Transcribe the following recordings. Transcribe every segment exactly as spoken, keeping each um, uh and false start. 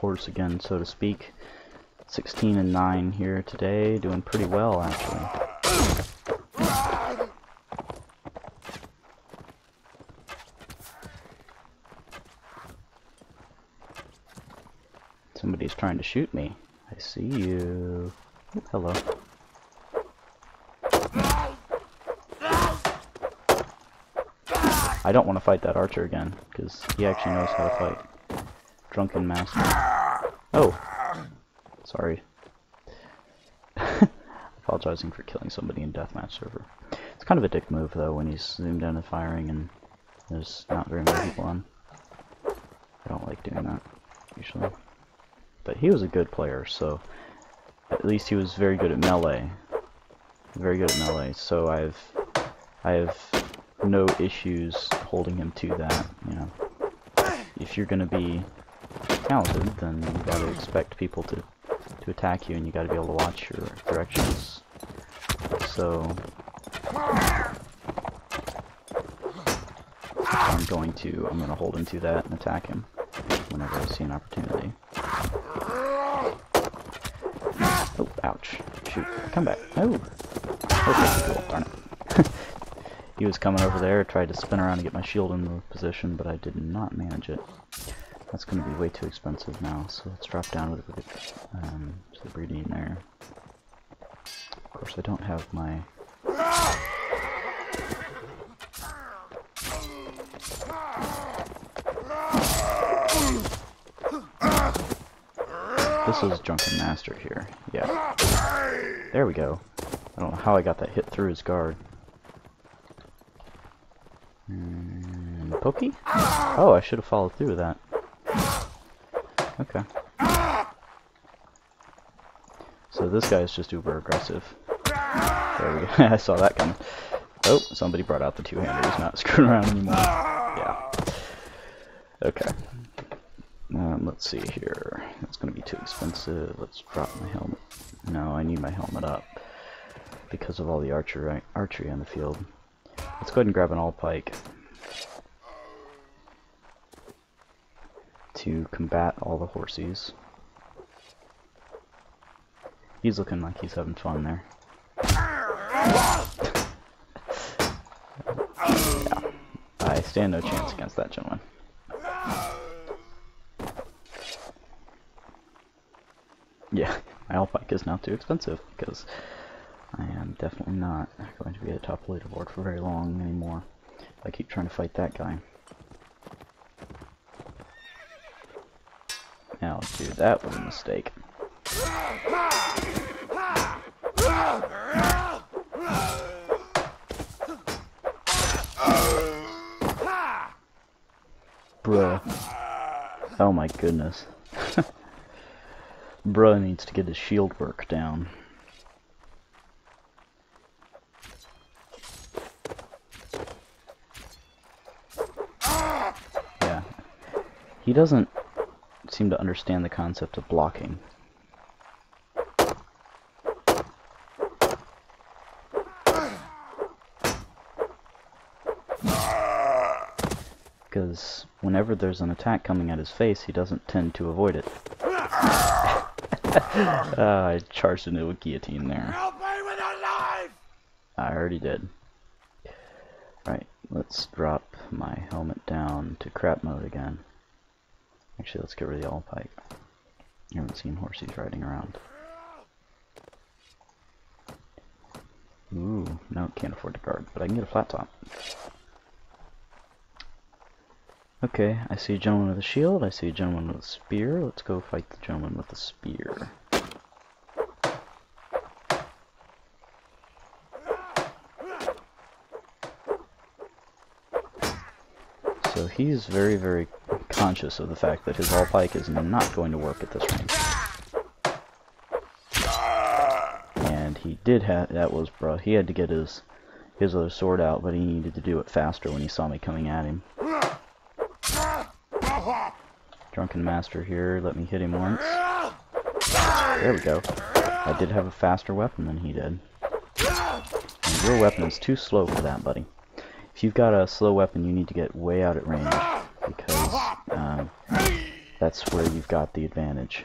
horse again, so to speak. sixteen and nine here today, doing pretty well actually. Somebody's trying to shoot me. I see you. Oh, hello. I don't want to fight that archer again, because he actually knows how to fight. Drunken Master. Oh! Sorry. Apologizing for killing somebody in Deathmatch Server. It's kind of a dick move, though, when he's zoomed in and firing and there's not very many people on. I don't like doing that, usually. But he was a good player, so at least he was very good at melee. Very good at melee, so I've... I have... no issues holding him to that, you know. If you're gonna be talented, then you gotta expect people to, to attack you, and you gotta be able to watch your directions. So I'm going to I'm gonna hold him to that and attack him whenever I see an opportunity. Oh, ouch. Shoot. Come back. Oh, okay, cool. Darn it. He was coming over there, tried to spin around and get my shield in the position, but I did not manage it. That's going to be way too expensive now, so let's drop down with the, um, to the Brigadine there. Of course, I don't have my... This is Drunken Master here, yeah. There we go. I don't know how I got that hit through his guard. And pokey? Oh, I should have followed through with that. Okay. So this guy is just uber aggressive. There we go. I saw that coming. Oh, somebody brought out the two-hander. He's not screwing around anymore. Yeah. Okay. Um, let's see here. That's going to be too expensive. Let's drop my helmet. No, I need my helmet up because of all the archery archery on the field. Let's go ahead and grab an all pike to combat all the horsies. He's looking like he's having fun there. Yeah. I stand no chance against that gentleman. Yeah, my all pike is now too expensive because I am definitely not going to be at the top leaderboard for very long anymore. I keep trying to fight that guy. Now, dude, that was a mistake. Bruh. Oh my goodness. Bruh needs to get his shield work down. He doesn't seem to understand the concept of blocking. Because whenever there's an attack coming at his face, he doesn't tend to avoid it. uh, I charged into a guillotine there. Help me with a knife! I already did. Alright, let's drop my helmet down to crap mode again. Actually, let's get rid of the all pike. You haven't seen horses riding around. Ooh, no, can't afford to guard, but I can get a flat top. Okay, I see a gentleman with a shield, I see a gentleman with a spear. Let's go fight the gentleman with the spear. So he's very, very conscious of the fact that his all pike is not going to work at this range. And he did have, that was, bro, he had to get his, his other sword out, but he needed to do it faster when he saw me coming at him. Drunken Master here, let me hit him once. There we go. I did have a faster weapon than he did. And your weapon is too slow for that, buddy. If you've got a slow weapon, you need to get way out at range, because um, that's where you've got the advantage.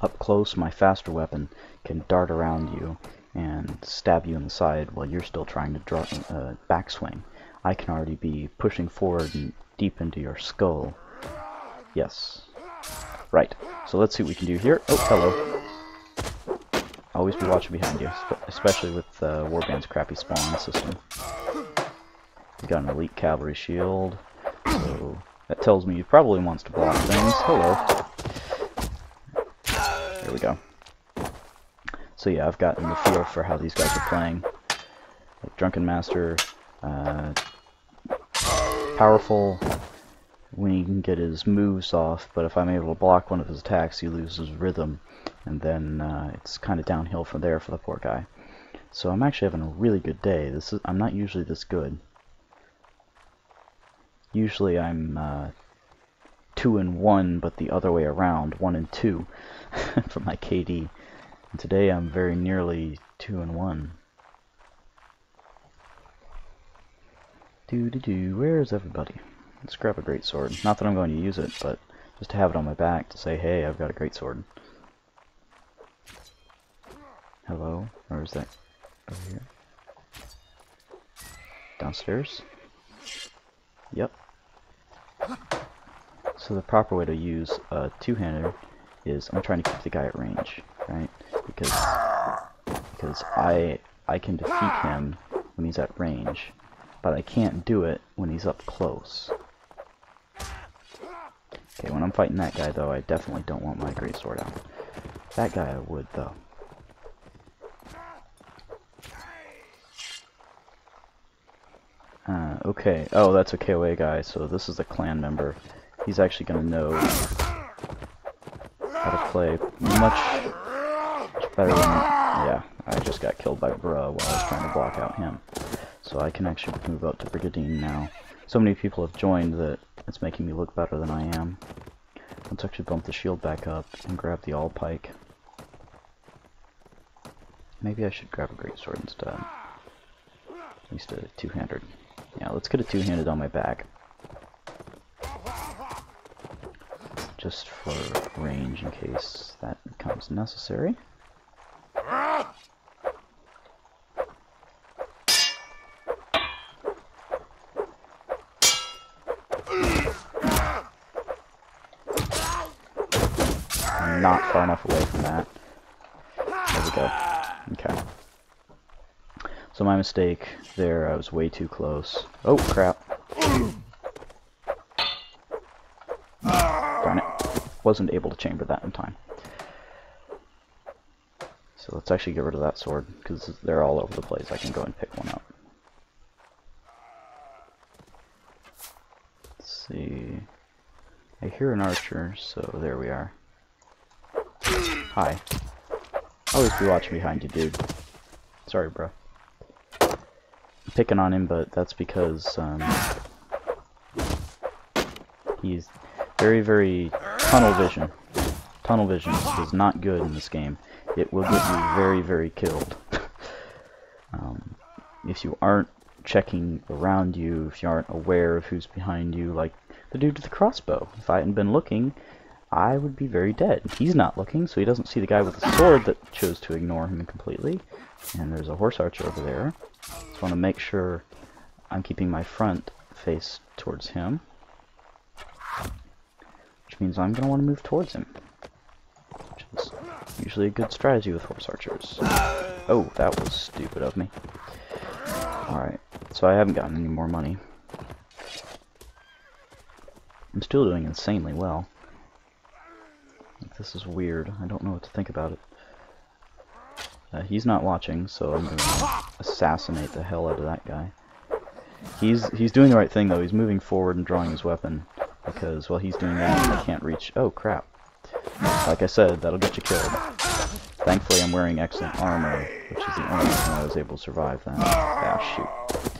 Up close, my faster weapon can dart around you and stab you in the side while you're still trying to draw, uh, backswing. I can already be pushing forward and deep into your skull. Yes. Right. So let's see what we can do here. Oh, hello. Always be watching behind you, especially with uh, Warband's crappy spawn system. You got an elite cavalry shield, so that tells me he probably wants to block things. Hello. There we go. So yeah, I've gotten the feel for how these guys are playing. Like Drunken Master, uh, powerful when he can get his moves off, but if I'm able to block one of his attacks, he loses rhythm, and then uh, it's kind of downhill from there for the poor guy. So I'm actually having a really good day. This is, I'm not usually this good. Usually I'm uh, two and one, but the other way around, one and two for my K D. And today I'm very nearly two and one. Doo doo doo. Where is everybody? Let's grab a great sword. Not that I'm going to use it, but just to have it on my back to say, "Hey, I've got a great sword." Hello. Where is that? Over here. Downstairs. Yep. So the proper way to use a two-hander is I'm trying to keep the guy at range, right? Because because I I can defeat him when he's at range, but I can't do it when he's up close. Okay, when I'm fighting that guy though, I definitely don't want my greatsword out. That guy I would though. Uh, okay. Oh, that's a K O A guy. So this is a clan member. He's actually gonna know how to play much, much better than. Yeah, I just got killed by Bruh while I was trying to block out him. So I can actually move out to Brigadine now. So many people have joined that it's making me look better than I am. Let's actually bump the shield back up and grab the all pike. Maybe I should grab a greatsword instead. At least a two-handed. Yeah, let's get a two-handed on my back. Just for range in case that becomes necessary. I'm not far enough away from that. There we go. Okay. So my mistake there, I was way too close. Oh, crap. Darn it. Wasn't able to chamber that in time. So let's actually get rid of that sword, because they're all over the place. I can go and pick one up. Let's see. I hear an archer, so there we are. Hi. Always be watching behind you, dude. Sorry, bro. Picking on him, but that's because um, he's very, very tunnel vision. Tunnel vision is not good in this game. It will get you very, very killed. um, if you aren't checking around you, if you aren't aware of who's behind you, like the dude with the crossbow. If I hadn't been looking, I would be very dead. He's not looking, so he doesn't see the guy with the sword that chose to ignore him completely. And there's a horse archer over there. Just want to make sure I'm keeping my front face towards him. Which means I'm going to want to move towards him. Which is usually a good strategy with horse archers. Oh, that was stupid of me. Alright, so I haven't gotten any more money. I'm still doing insanely well. This is weird. I don't know what to think about it. Uh, he's not watching, so I'm going to assassinate the hell out of that guy. He's he's doing the right thing, though. He's moving forward and drawing his weapon, because while he's doing that, I can't reach... Oh, crap. Like I said, that'll get you killed. Thankfully, I'm wearing excellent armor, which is the only reason I was able to survive that. Ah, shoot.